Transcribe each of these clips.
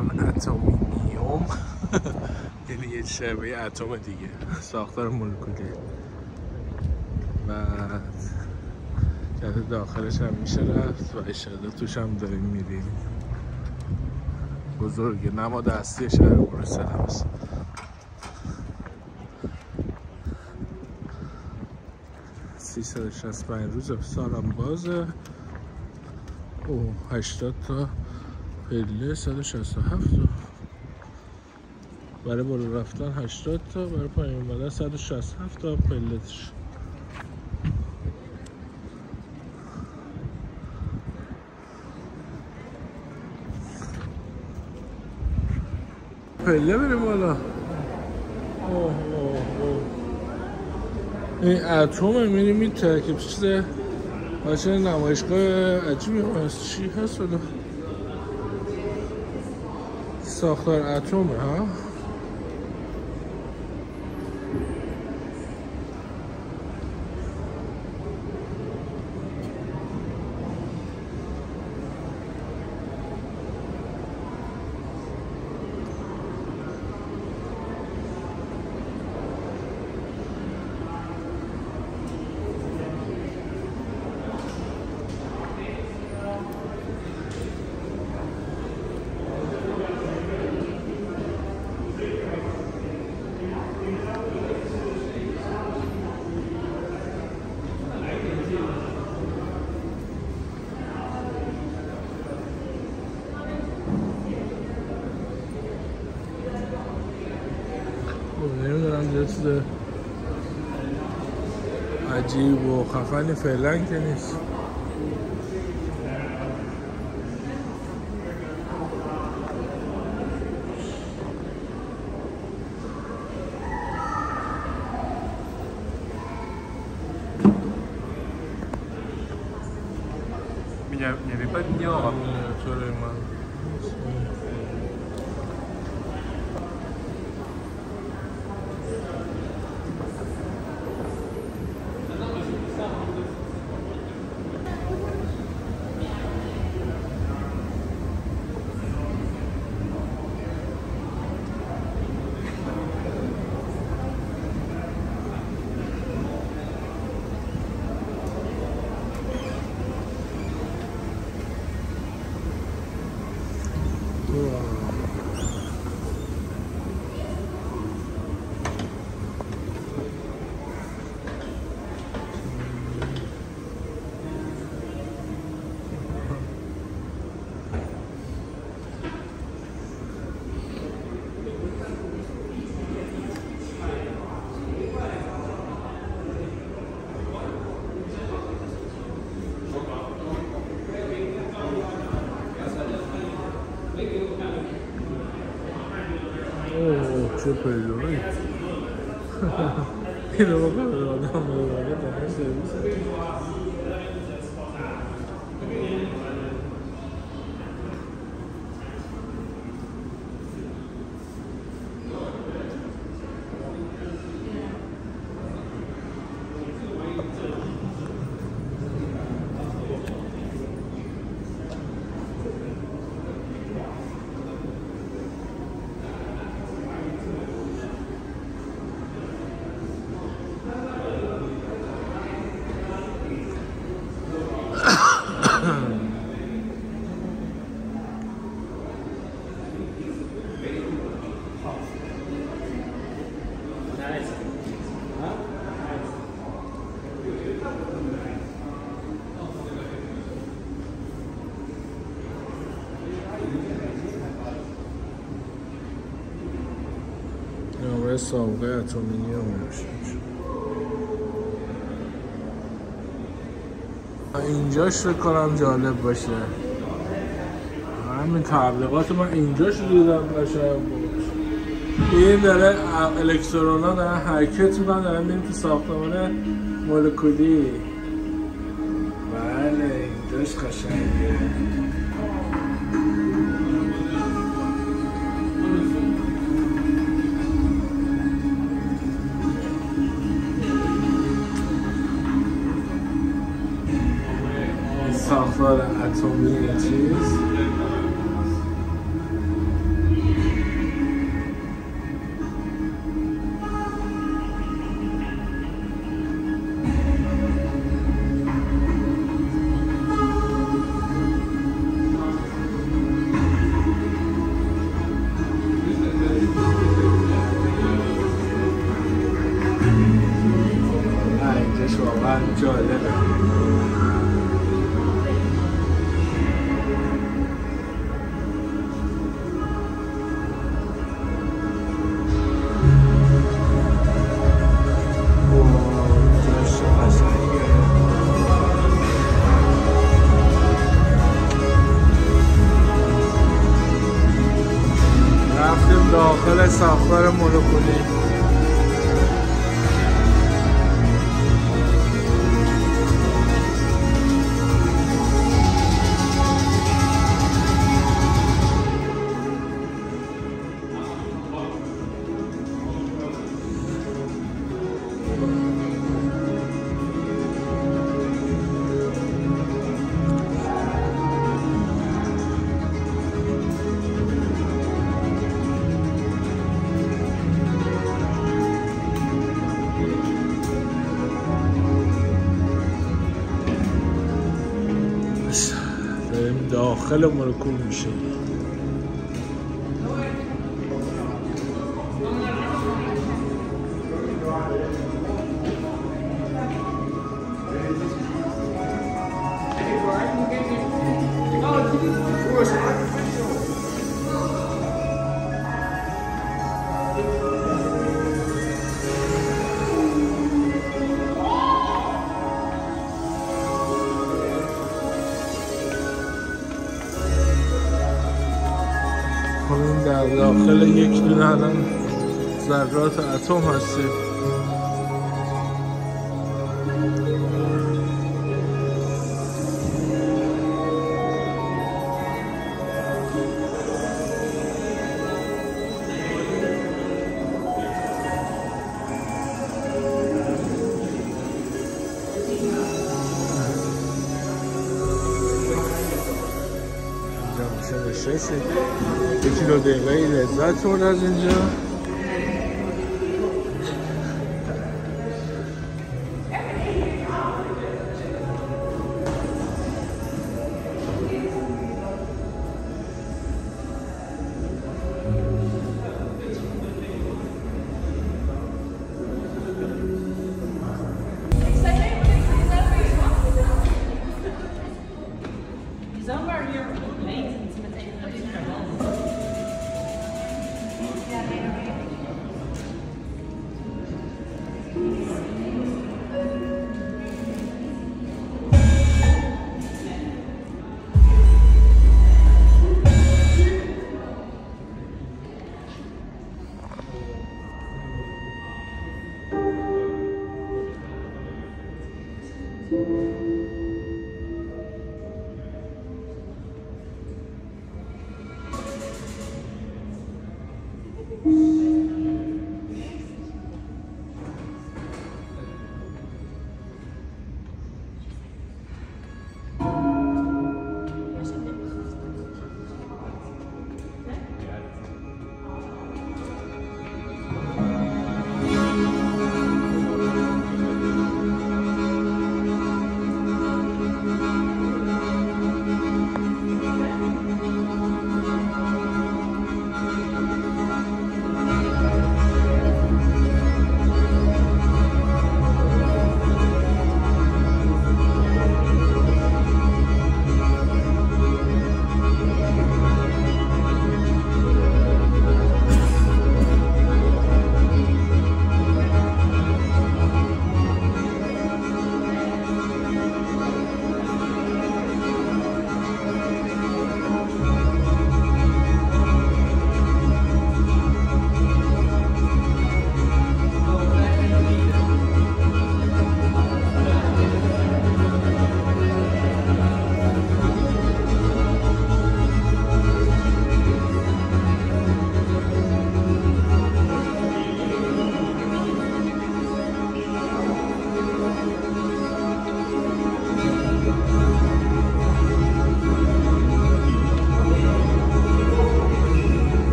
هم اتمیوم یعنی یه شعبه اتم دیگه، ساختار مولکولی. بعد جد داخلش هم میشه رفت و اشاره توش هم داریم میریم. بزرگه، نماد اصلی شهر بروسل هست. «365 روز سالم بازه». اوه 80 تا پله، 167 تا برای بالا رفتن، 80 تا برای پایین اومدن، 167 تا پلهش. پله بریم بالا. این اتم میریم این ترکیب چیزه بچه، نمایشگاه عجیبی هست. چی هست بلا؟ ساختار اتم ها. عجیب و خفنی فعلا که نیست. چه پیلوری؟ این رو بکنه به آدم برای تنهای سرویس سابقه اتمیوم میشه. اینجاش فکر کنم جالب باشه، همین تبلیغات من اینجاش دیدم باشه. این داره الکترونا داره حرکت میکنن، داره میریم تو ساختمان مولکولی. بله اینجاش قشنگه. ساختار اتمی چیز داخل ساختار مولکولی. داخل مولکول میشه. در داخل یک دونه الان ذرات اتم هستیم. یکی دو دقیقه لذت برد از اینجا.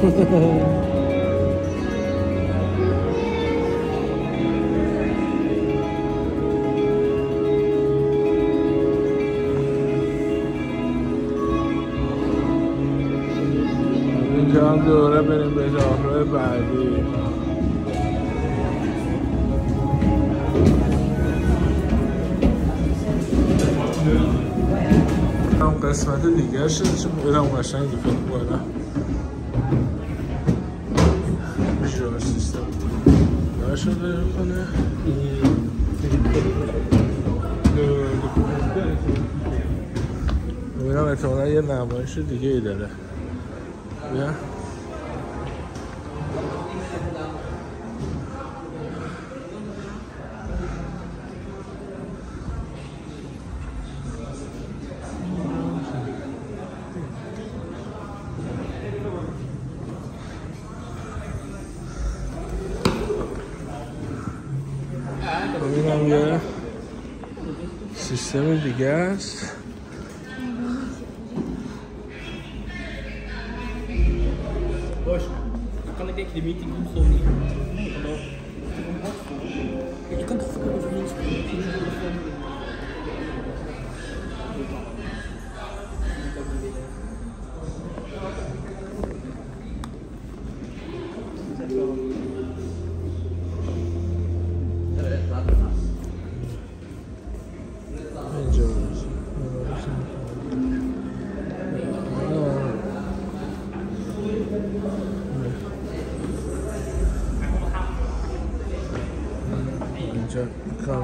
می‌کنم دوباره بریم به راهرو بعدی. قسمت دیگه شد چون بودم قشنگ فکر کنم بیجور سیستم داره شده کنه ببینم احتمالا یه نمایش دیگه ای داره بیا سیستم دیگه است باش کنه که کلیمی تیم سونی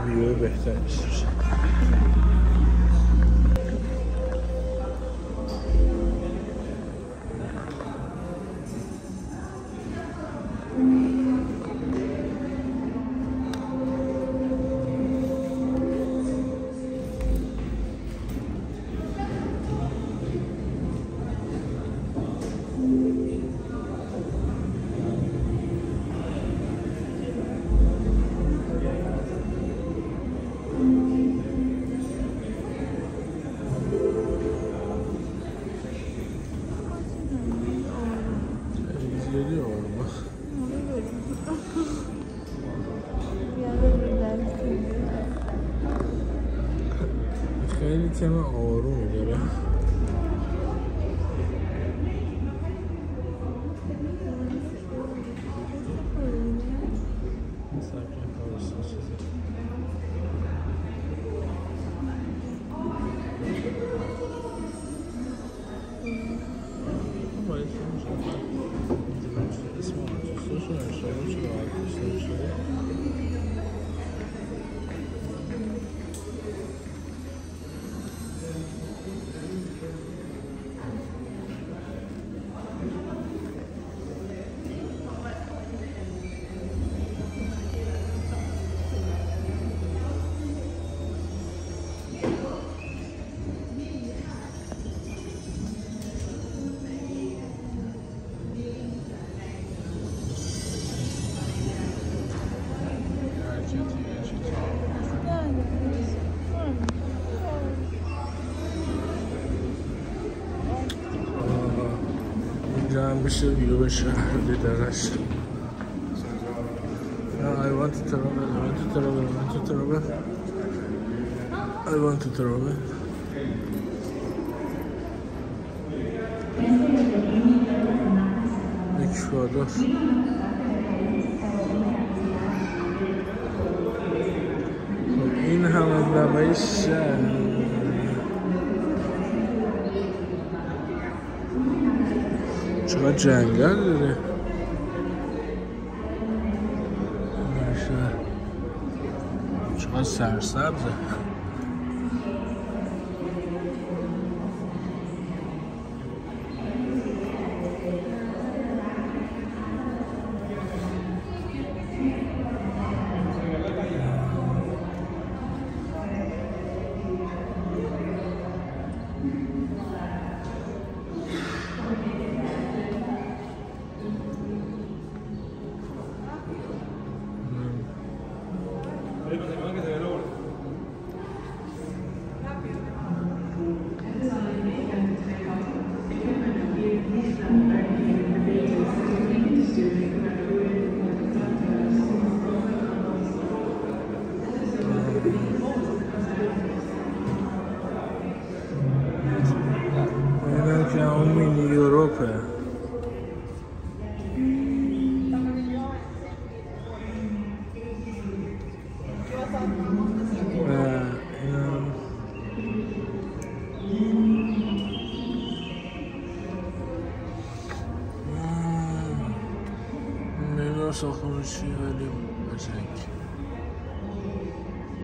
ویوی بهتری میشه تم آروم داره بشه ویو بشه دیدنش I want to travel I want to travel I want to travel I want to travel Ekşiador این همه نمایش شهر چقدر جنگل داره چقدر سرسبزه prayer. میرا ساخونشی ولی بزنگ